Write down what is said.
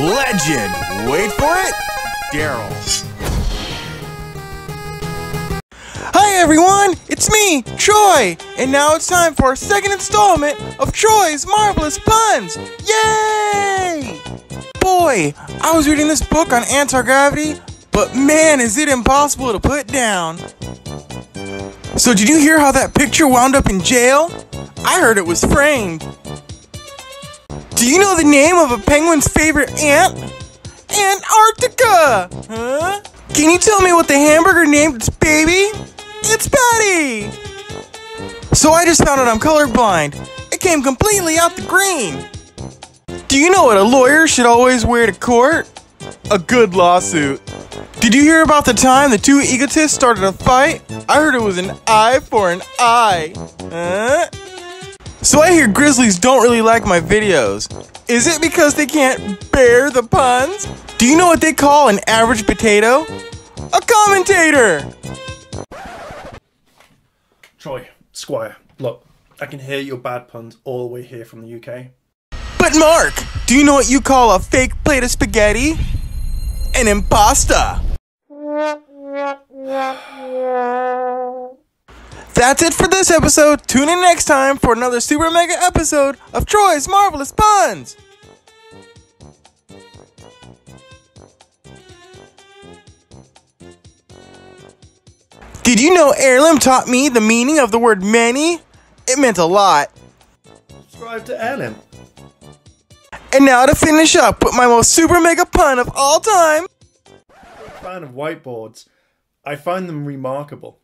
legend, wait for it, Daryl. Hi everyone, it's me, Troy, and now it's time for our second installment of Troy's Marvelous Puns. Yay! Boy, I was reading this book on anti-gravity, but man, is it impossible to put down. So did you hear how that picture wound up in jail? I heard it was framed. Do you know the name of a penguin's favorite ant? Antarctica! Huh? Can you tell me what the hamburger named its baby? It's Patty! So I just found out I'm colorblind. It came completely out the green. Do you know what a lawyer should always wear to court? A good lawsuit. Did you hear about the time the two egotists started a fight? I heard it was an eye for an eye. Huh? So I hear grizzlies don't really like my videos. Is it because they can't bear the puns? Do you know what they call an average potato? A commentator! Troy, Squire, look, I can hear your bad puns all the way here from the UK. But Mark, do you know what you call a fake plate of spaghetti? An impasta. That's it for this episode. Tune in next time for another super mega episode of Troy's Marvelous Puns. Did you know Airlim taught me the meaning of the word many? It meant a lot. Subscribe to Airlim. And now to finish up with my most super mega pun of all time. I'm a fan of whiteboards. I find them remarkable.